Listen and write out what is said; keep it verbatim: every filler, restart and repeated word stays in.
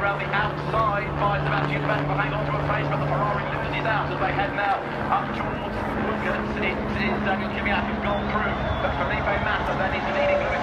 they're around the outside by Sebastian Vettel, hang on to a pace, but the Ferrari loses out as they head now up towards Lucas. It is uh, Kvyat who's gone through, but Felipe Massa then is leading Lewis